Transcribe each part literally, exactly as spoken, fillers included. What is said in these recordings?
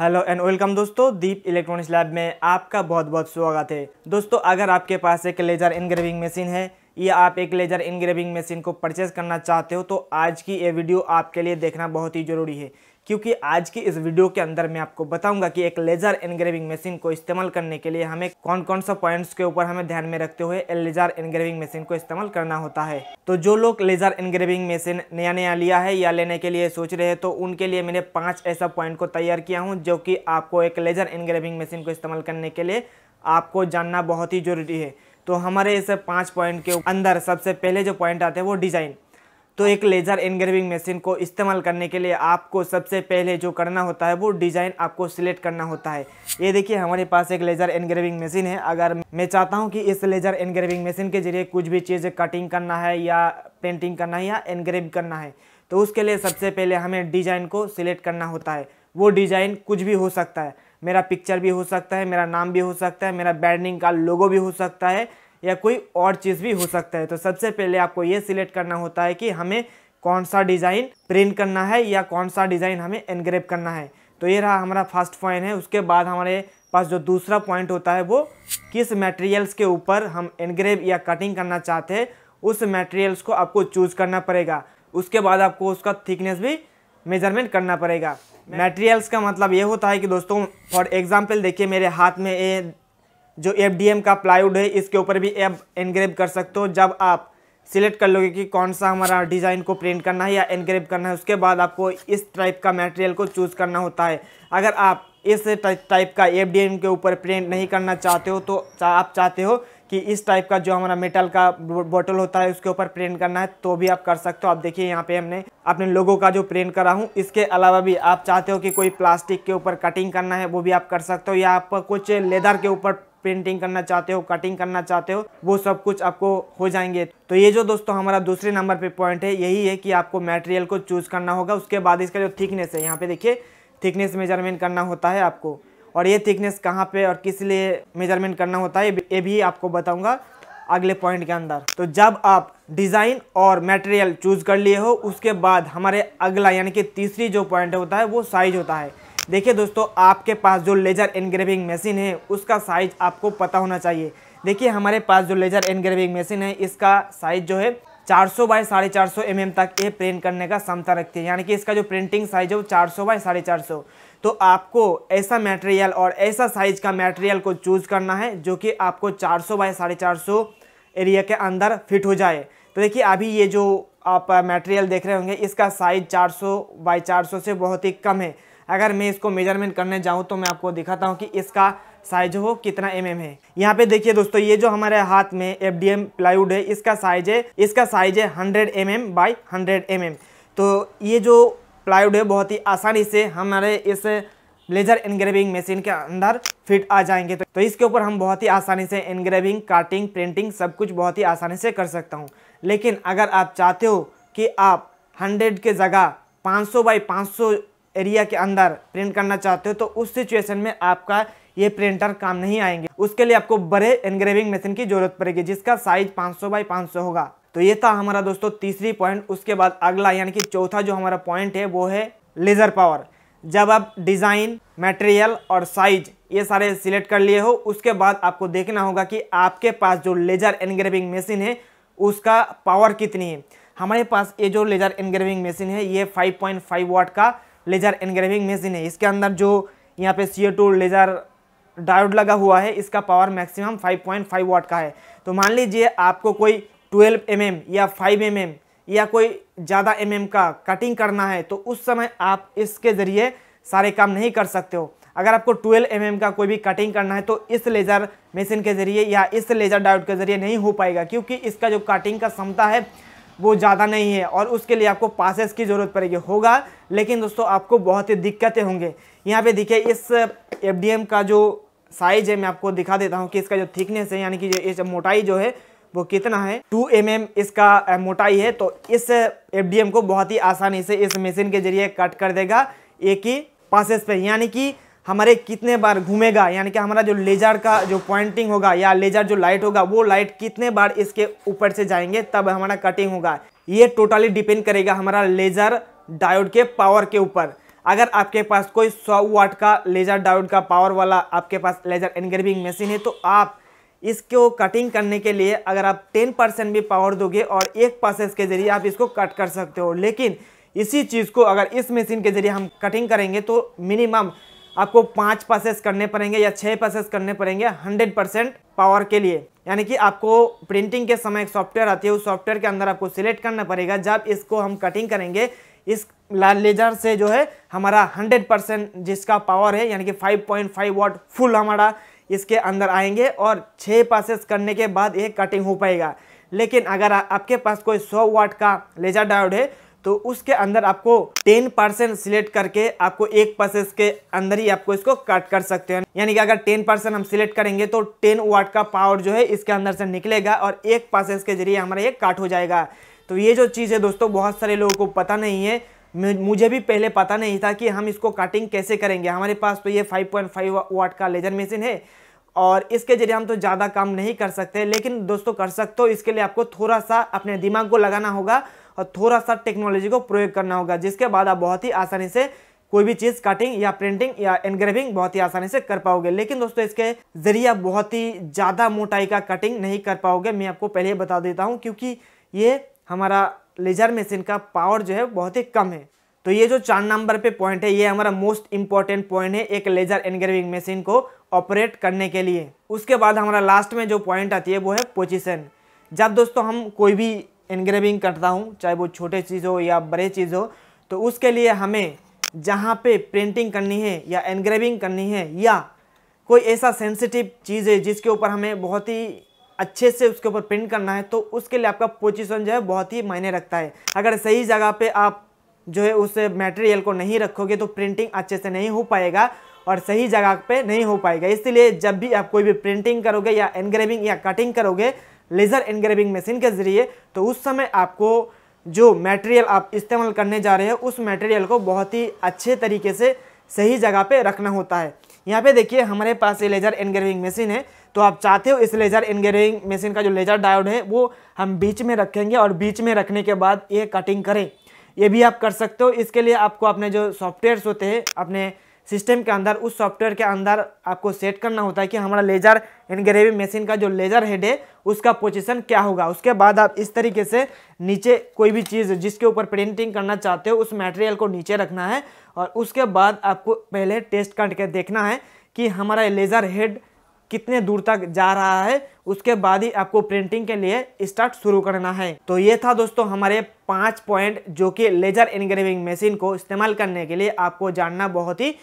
Hello and welcome दोस्तों, दीप electronics lab में आपका बहुत बहुत स्वागत है। दोस्तों, अगर आपके पास एक लेज़र एनग्रेविंग मशीन है या आप एक लेज़र एनग्रेविंग मशीन को परचेज़ करना चाहते हो तो आज की ये वीडियो आपके लिए देखना बहुत ही ज़रूरी है, क्योंकि आज की इस वीडियो के अंदर मैं आपको बताऊंगा कि एक लेज़र एनग्रेविंग मशीन को इस्तेमाल करने के लिए हमें कौन कौन सा पॉइंट्स के ऊपर हमें ध्यान में रखते हुए लेज़र एनग्रेविंग मशीन को इस्तेमाल करना होता है। तो जो लोग लेज़र एनग्रेविंग मशीन नया नया लिया है या लेने के लिए सोच रहे हैं तो उनके लिए मैंने पाँच ऐसा पॉइंट को तैयार किया हूँ जो कि आपको एक लेज़र एनग्रेविंग मशीन को इस्तेमाल करने के लिए आपको जानना बहुत ही ज़रूरी है। तो हमारे इस पाँच पॉइंट के अंदर सबसे पहले जो पॉइंट आते हैं वो डिज़ाइन। तो एक लेज़र एनग्रेविंग मशीन को इस्तेमाल करने के लिए आपको सबसे पहले जो करना होता है वो डिज़ाइन आपको सिलेक्ट करना होता है। ये देखिए, हमारे पास एक लेज़र एनग्रेविंग मशीन है। अगर मैं चाहता हूँ कि इस लेज़र एनग्रेविंग मशीन के जरिए कुछ भी चीज़ कटिंग करना है या पेंटिंग करना है या एनग्रेव करना है तो उसके लिए सबसे पहले हमें डिज़ाइन को सिलेक्ट करना होता है। वो डिज़ाइन कुछ भी हो सकता है, मेरा पिक्चर भी हो सकता है, मेरा नाम भी हो सकता है, मेरा ब्रांडिंग का लोगो भी हो सकता है या कोई और चीज़ भी हो सकता है। तो सबसे पहले आपको ये सिलेक्ट करना होता है कि हमें कौन सा डिज़ाइन प्रिंट करना है या कौन सा डिज़ाइन हमें एनग्रेव करना है। तो ये रहा हमारा फर्स्ट पॉइंट है। उसके बाद हमारे पास जो दूसरा पॉइंट होता है वो किस मटेरियल्स के ऊपर हम एनग्रेव या कटिंग करना चाहते हैं उस मटेरियल्स को आपको चूज़ करना पड़ेगा। उसके बाद आपको उसका थिकनेस भी मेजरमेंट करना पड़ेगा। मटेरियल्स का मतलब ये होता है कि दोस्तों, फॉर एग्जाम्पल देखिए, मेरे हाथ में ये जो एफ डी एम का प्लाईवुड है इसके ऊपर भी आप एनग्रेव कर सकते हो। जब आप सिलेक्ट कर लोगे कि कौन सा हमारा डिज़ाइन को प्रिंट करना है या एनग्रेव करना है उसके बाद आपको इस टाइप का मटेरियल को चूज़ करना होता है। अगर आप इस टाइप का एफ डी एम के ऊपर प्रिंट नहीं करना चाहते हो तो चा, आप चाहते हो कि इस टाइप का जो हमारा मेटल का बोतल होता है उसके ऊपर प्रिंट करना है तो भी आप कर सकते हो। आप देखिए, यहाँ पे हमने अपने लोगों का जो प्रिंट करा हूँ, इसके अलावा भी आप चाहते हो कि कोई प्लास्टिक के ऊपर कटिंग करना है वो भी आप कर सकते हो, या आप कुछ लेदर के ऊपर प्रिंटिंग करना चाहते हो, कटिंग करना चाहते हो, वो सब कुछ आपको हो जाएंगे। तो ये जो दोस्तों हमारा दूसरे नंबर पे पॉइंट है यही है कि आपको मटेरियल को चूज़ करना होगा। उसके बाद इसका जो थिकनेस है, यहाँ पे देखिए थिकनेस मेजरमेंट करना होता है आपको, और ये थिकनेस कहाँ पे और किस लिए मेजरमेंट करना होता है ये भी आपको बताऊँगा अगले पॉइंट के अंदर। तो जब आप डिज़ाइन और मटेरियल चूज़ कर लिए हो उसके बाद हमारे अगला यानी कि तीसरी जो पॉइंट होता है वो साइज होता है। देखिए दोस्तों, आपके पास जो लेज़र एनग्रेविंग मशीन है उसका साइज आपको पता होना चाहिए। देखिए, हमारे पास जो लेज़र एनग्रेविंग मशीन है इसका साइज जो है चार सौ बाई साढ़े चार सौ एम एम तक ये प्रिंट करने का क्षमता रखती है, यानी कि इसका जो प्रिंटिंग साइज है वो चार सौ बाई साढ़े चार सौ। तो आपको ऐसा मटेरियल और ऐसा साइज का मटेरियल को चूज़ करना है जो कि आपको चार सौ बाई साढ़े चार सौ एरिया के अंदर फिट हो जाए। तो देखिए, अभी ये जो आप मटेरियल देख रहे होंगे इसका साइज चार सौ बाई चार सौ से बहुत ही कम है। अगर मैं इसको मेजरमेंट करने जाऊं तो मैं आपको दिखाता हूं कि इसका साइज हो कितना एम एम है। यहाँ पे देखिए दोस्तों, ये जो हमारे हाथ में एफ डी एम प्लाईवुड है इसका साइज है इसका साइज है hundred M M by hundred M M. तो ये जो प्लाईवुड है बहुत ही आसानी से हमारे इस लेज़र एनग्रेविंग मशीन के अंदर फिट आ जाएंगे। तो, तो इसके ऊपर हम बहुत ही आसानी से एनग्रेविंग, काटिंग, प्रिंटिंग सब कुछ बहुत ही आसानी से कर सकता हूँ। लेकिन अगर आप चाहते हो कि आप हंड्रेड के जगह पाँच सौ बाई पाँच सौ एरिया के अंदर प्रिंट करना चाहते हो तो उस सिचुएशन में आपका ये प्रिंटर काम नहीं आएंगे। उसके लिए आपको बड़े एनग्रेविंग मशीन की जरूरत पड़ेगी जिसका साइज पाँच सौ बाई पाँच सौ होगा। तो ये था हमारा दोस्तों तीसरी पॉइंट। उसके बाद अगला यानी कि चौथा जो हमारा पॉइंट है वो है लेज़र पावर। जब आप डिज़ाइन, मटेरियल और साइज ये सारे सिलेक्ट कर लिए हो उसके बाद आपको देखना होगा कि आपके पास जो लेज़र एनग्रेविंग मशीन है उसका पावर कितनी है। हमारे पास ये जो लेज़र एनग्रेविंग मशीन है ये फाइव पॉइंट फाइव वाट का लेज़र एनग्रेविंग मशीन है। इसके अंदर जो यहाँ पे C O two laser diode लगा हुआ है इसका power maximum five point five watt का है। तो मान लीजिए आपको कोई ट्वेल्व एम एम या फाइव एम एम या कोई ज़्यादा एम एम का कटिंग करना है तो उस समय आप इसके ज़रिए सारे काम नहीं कर सकते हो। अगर आपको ट्वेल्व एम एम का कोई भी कटिंग करना है तो इस लेज़र मशीन के ज़रिए या इस लेज़र डायोड के ज़रिए नहीं हो पाएगा, क्योंकि इसका जो कटिंग का क्षमता है वो ज़्यादा नहीं है और उसके लिए आपको पासेस की ज़रूरत पड़ेगी। होगा, लेकिन दोस्तों आपको बहुत ही दिक्कतें होंगे। यहाँ पे देखिए, इस एफ डी एम का जो साइज है मैं आपको दिखा देता हूँ कि इसका जो थिकनेस है यानी कि ये मोटाई जो है वो कितना है, टू एम एम इसका मोटाई है। तो इस एफ डी एम को बहुत ही आसानी से इस मशीन के जरिए कट कर देगा एक ही पासेस पे, यानी कि हमारे कितने बार घूमेगा, यानी कि हमारा जो लेज़र का जो पॉइंटिंग होगा या लेज़र जो लाइट होगा वो लाइट कितने बार इसके ऊपर से जाएंगे तब हमारा कटिंग होगा। ये टोटली डिपेंड करेगा हमारा लेज़र डायोड के पावर के ऊपर। अगर आपके पास कोई सौ वाट का लेजर डायोड का पावर वाला आपके पास लेजर एनग्रेविंग मशीन है तो आप इसको कटिंग करने के लिए अगर आप दस परसेंट भी पावर दोगे और एक प्रोसेस के जरिए आप इसको कट कर सकते हो। लेकिन इसी चीज़ को अगर इस मशीन के जरिए हम कटिंग करेंगे तो मिनिमम आपको पाँच प्रोसेस करने पड़ेंगे या छः प्रोसेस करने पड़ेंगे हंड्रेड परसेंट पावर के लिए। यानी कि आपको प्रिंटिंग के समय एक सॉफ्टवेयर आती है, उस सॉफ्टवेयर के अंदर आपको सिलेक्ट करना पड़ेगा जब इसको हम कटिंग करेंगे इस लेजर से जो है हमारा हंड्रेड परसेंट जिसका पावर है यानी कि five point five watt full हमारा इसके अंदर आएंगे और छः पासेस करने के बाद ये कटिंग हो पाएगा। लेकिन अगर आपके पास कोई सौ वाट का लेजर डायोड है तो उसके अंदर आपको दस परसेंट सिलेक्ट करके आपको एक प्रोसेस के अंदर ही आपको इसको कट कर सकते हैं। यानी कि अगर दस परसेंट हम सिलेक्ट करेंगे तो दस वाट का पावर जो है इसके अंदर से निकलेगा और एक प्रोसेस के जरिए हमारा ये कट हो जाएगा। तो ये जो चीज़ है दोस्तों बहुत सारे लोगों को पता नहीं है, मुझे भी पहले पता नहीं था कि हम इसको कटिंग कैसे करेंगे। हमारे पास तो ये फाइव पॉइंट फाइव वाट का लेजर मशीन है और इसके जरिए हम तो ज़्यादा काम नहीं कर सकते, लेकिन दोस्तों कर सकते हो। इसके लिए आपको थोड़ा सा अपने दिमाग को लगाना होगा और थोड़ा सा टेक्नोलॉजी को प्रयोग करना होगा, जिसके बाद आप बहुत ही आसानी से कोई भी चीज़ कटिंग या प्रिंटिंग या एनग्रेविंग बहुत ही आसानी से कर पाओगे। लेकिन दोस्तों इसके जरिए आप बहुत ही ज़्यादा मोटाई का कटिंग नहीं कर पाओगे, मैं आपको पहले बता देता हूँ, क्योंकि ये हमारा लेजर मशीन का पावर जो है बहुत ही कम है। तो ये जो चार नंबर पे पॉइंट है ये हमारा मोस्ट इम्पॉर्टेंट पॉइंट है एक लेजर एनग्रेविंग मशीन को ऑपरेट करने के लिए। उसके बाद हमारा लास्ट में जो पॉइंट आती है वो है पोजीशन। जब दोस्तों हम कोई भी एनग्रेविंग करता हूँ चाहे वो छोटे चीज़ हो या बड़े चीज़ हो तो उसके लिए हमें जहाँ पे प्रिंटिंग करनी है या एनग्रेविंग करनी है या कोई ऐसा सेंसिटिव चीज़ है जिसके ऊपर हमें बहुत ही अच्छे से उसके ऊपर प्रिंट करना है तो उसके लिए आपका पोजीशन जो है बहुत ही मायने रखता है। अगर सही जगह पर आप जो है उस मटेरियल को नहीं रखोगे तो प्रिंटिंग अच्छे से नहीं हो पाएगा और सही जगह पे नहीं हो पाएगा। इसलिए जब भी आप कोई भी प्रिंटिंग करोगे या एनग्रेविंग या कटिंग करोगे लेज़र एनग्रेविंग मशीन के ज़रिए तो उस समय आपको जो मटेरियल आप इस्तेमाल करने जा रहे हो उस मटेरियल को बहुत ही अच्छे तरीके से सही जगह पे रखना होता है। यहाँ पे देखिए हमारे पास ये लेज़र एनग्रेविंग मशीन है तो आप चाहते हो इस लेज़र एनग्रेविंग मशीन का जो लेज़र डायोड है वो हम बीच में रखेंगे और बीच में रखने के बाद ये कटिंग करें, ये भी आप कर सकते हो। इसके लिए आपको अपने जो सॉफ्टवेयर्स होते हैं अपने सिस्टम के अंदर उस सॉफ्टवेयर के अंदर आपको सेट करना होता है कि हमारा लेजर एनग्रेविंग मशीन का जो लेजर हेड है उसका पोजीशन क्या होगा। उसके बाद आप इस तरीके से नीचे कोई भी चीज़ जिसके ऊपर प्रिंटिंग करना चाहते हो उस मटेरियल को नीचे रखना है और उसके बाद आपको पहले टेस्ट करके देखना है कि हमारा लेजर हेड कितने दूर तक जा रहा है, उसके बाद ही आपको प्रिंटिंग के लिए स्टार्ट शुरू करना है। तो ये था दोस्तों हमारे पाँच पॉइंट जो कि लेजर एनग्रेविंग मशीन को इस्तेमाल करने के लिए आपको जानना बहुत ही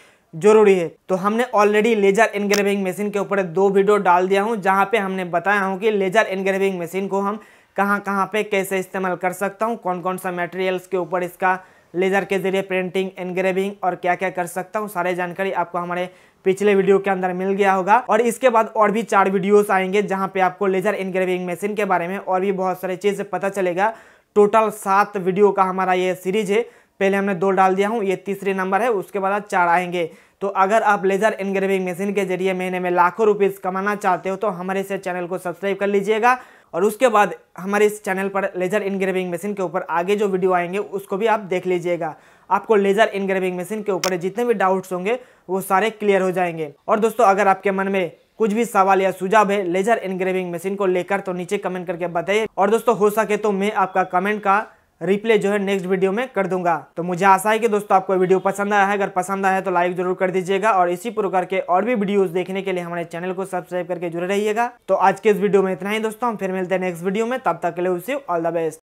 जरूरी है। तो हमने ऑलरेडी लेजर एनग्रेविंग मशीन के ऊपर दो वीडियो डाल दिया हूँ जहाँ पे हमने बताया हूँ कि लेजर एनग्रेविंग मशीन को हम कहाँ कहाँ पे कैसे इस्तेमाल कर सकता हूँ, कौन कौन सा मटेरियल्स के ऊपर इसका लेजर के जरिए प्रिंटिंग एनग्रेविंग और क्या क्या कर सकता हूँ। सारे जानकारी आपको हमारे पिछले वीडियो के अंदर मिल गया होगा और इसके बाद और भी चार वीडियोस आएंगे जहाँ पे आपको लेजर एनग्रेविंग मशीन के बारे में और भी बहुत सारी चीज़ें पता चलेगा। टोटल सात वीडियो का हमारा ये सीरीज है, पहले हमने दो डाल दिया हूँ, ये तीसरे नंबर है, उसके बाद चार आएंगे। तो अगर आप लेजर एनग्रेविंग मशीन के जरिए महीने में लाखों रुपीज़ कमाना चाहते हो तो हमारे इस चैनल को सब्सक्राइब कर लीजिएगा और उसके बाद हमारे इस चैनल पर लेजर एनग्रेविंग मशीन के ऊपर आगे जो वीडियो आएंगे उसको भी आप देख लीजिएगा। आपको लेजर एनग्रेविंग मशीन के ऊपर जितने भी डाउट्स होंगे वो सारे क्लियर हो जाएंगे। और दोस्तों अगर आपके मन में कुछ भी सवाल या सुझाव है लेजर एनग्रेविंग मशीन को लेकर तो नीचे कमेंट करके बताइए और दोस्तों हो सके तो मैं आपका कमेंट का रिप्लाई जो है नेक्स्ट वीडियो में कर दूंगा। तो मुझे आशा है कि दोस्तों आपको वीडियो पसंद आया है, अगर पसंद आया है तो लाइक जरूर कर दीजिएगा और इसी प्रकार के और भी वीडियोस देखने के लिए हमारे चैनल को सब्सक्राइब करके जुड़े रहिएगा। तो आज के इस वीडियो में इतना ही दोस्तों, हम फिर मिलते हैं नेक्स्ट वीडियो में, तब तक के लिए wish you all the best.